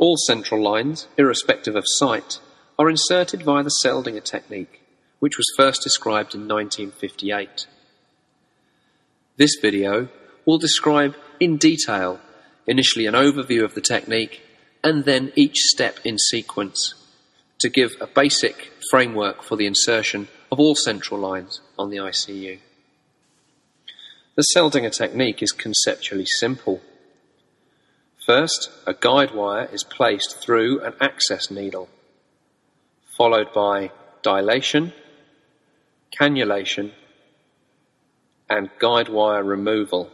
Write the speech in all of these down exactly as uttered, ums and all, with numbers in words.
All central lines, irrespective of site, are inserted via the Seldinger technique, which was first described in nineteen fifty-eight. This video will describe in detail initially an overview of the technique and then each step in sequence to give a basic framework for the insertion of all central lines on the I C U. The Seldinger technique is conceptually simple. First, a guide wire is placed through an access needle, followed by dilation, cannulation, and guide wire removal,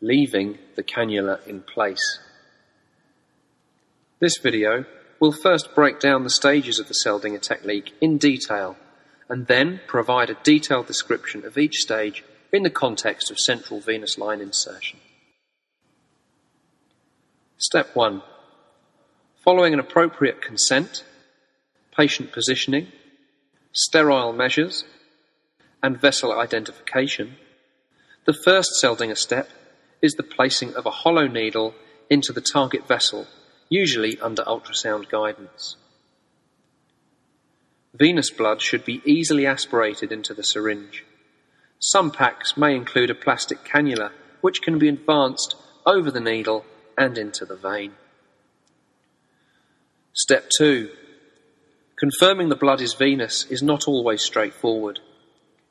leaving the cannula in place. This video will first break down the stages of the Seldinger technique in detail and then provide a detailed description of each stage in the context of central venous line insertion. Step one. Following an appropriate consent, patient positioning, sterile measures, and vessel identification, the first Seldinger step is the placing of a hollow needle into the target vessel, usually under ultrasound guidance. Venous blood should be easily aspirated into the syringe. Some packs may include a plastic cannula, which can be advanced over the needle and into the vein. Step two. Confirming the blood is venous is not always straightforward.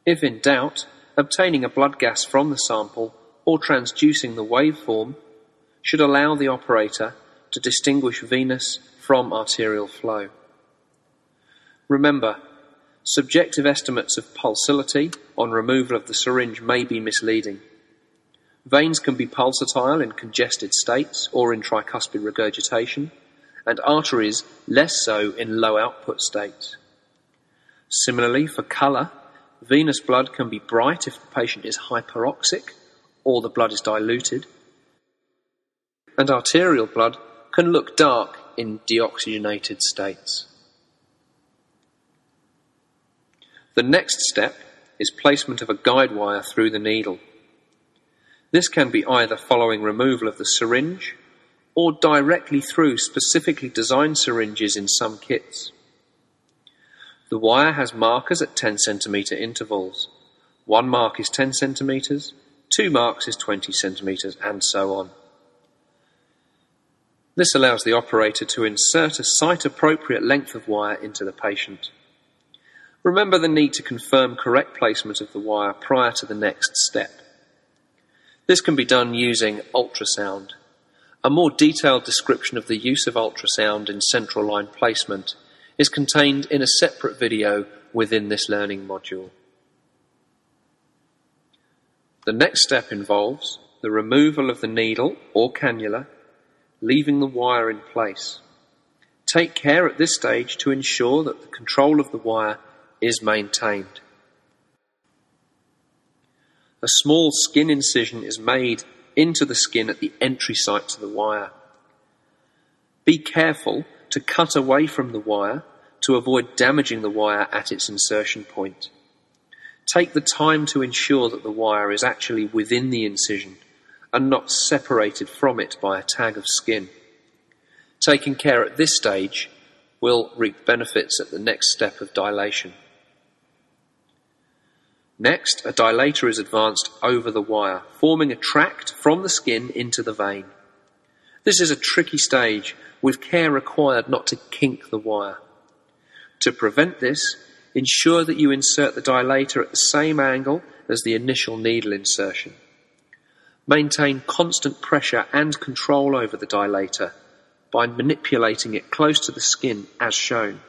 If in doubt, obtaining a blood gas from the sample or transducing the waveform should allow the operator to distinguish venous from arterial flow. Remember, subjective estimates of pulsatility on removal of the syringe may be misleading. Veins can be pulsatile in congested states or in tricuspid regurgitation, and arteries less so in low output states. Similarly, for colour, venous blood can be bright if the patient is hyperoxic or the blood is diluted, and arterial blood can look dark in deoxygenated states. The next step is placement of a guide wire through the needle. This can be either following removal of the syringe or directly through specifically designed syringes in some kits. The wire has markers at ten centimeter intervals. One mark is ten centimeters, two marks is twenty centimeters, and so on. This allows the operator to insert a site-appropriate length of wire into the patient. Remember the need to confirm correct placement of the wire prior to the next step. This can be done using ultrasound. A more detailed description of the use of ultrasound in central line placement is contained in a separate video within this learning module. The next step involves the removal of the needle or cannula, leaving the wire in place. Take care at this stage to ensure that the control of the wire is maintained. A small skin incision is made into the skin at the entry site to the wire. Be careful to cut away from the wire to avoid damaging the wire at its insertion point. Take the time to ensure that the wire is actually within the incision and not separated from it by a tag of skin. Taking care at this stage will reap benefits at the next step of dilation. Next, a dilator is advanced over the wire, forming a tract from the skin into the vein. This is a tricky stage, with care required not to kink the wire. To prevent this, ensure that you insert the dilator at the same angle as the initial needle insertion. Maintain constant pressure and control over the dilator by manipulating it close to the skin as shown.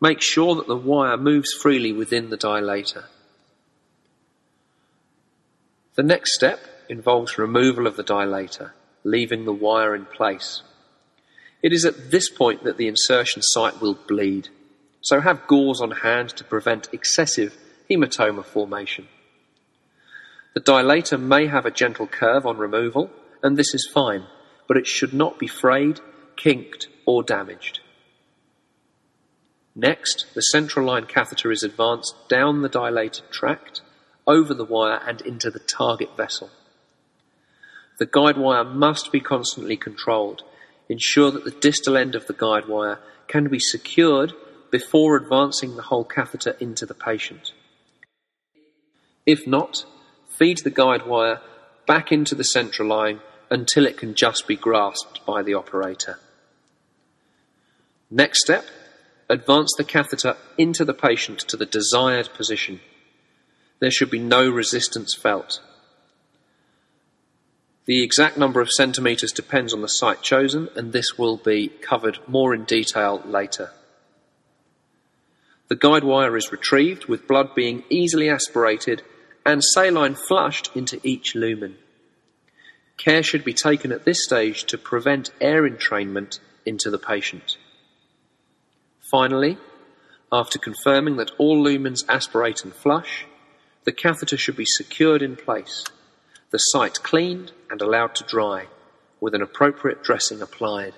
Make sure that the wire moves freely within the dilator. The next step involves removal of the dilator, leaving the wire in place. It is at this point that the insertion site will bleed, so have gauze on hand to prevent excessive hematoma formation. The dilator may have a gentle curve on removal, and this is fine, but it should not be frayed, kinked, or damaged. Next, the central line catheter is advanced down the dilated tract, over the wire, and into the target vessel. The guide wire must be constantly controlled, Ensure that the distal end of the guide wire can be secured before advancing the whole catheter into the patient. If not, feed the guide wire back into the central line until it can just be grasped by the operator. Next step, advance the catheter into the patient to the desired position. There should be no resistance felt. The exact number of centimetres depends on the site chosen, and this will be covered more in detail later. The guide wire is retrieved, with blood being easily aspirated and saline flushed into each lumen. Care should be taken at this stage to prevent air entrainment into the patient. Finally, after confirming that all lumens aspirate and flush, the catheter should be secured in place, the site cleaned and allowed to dry, with an appropriate dressing applied.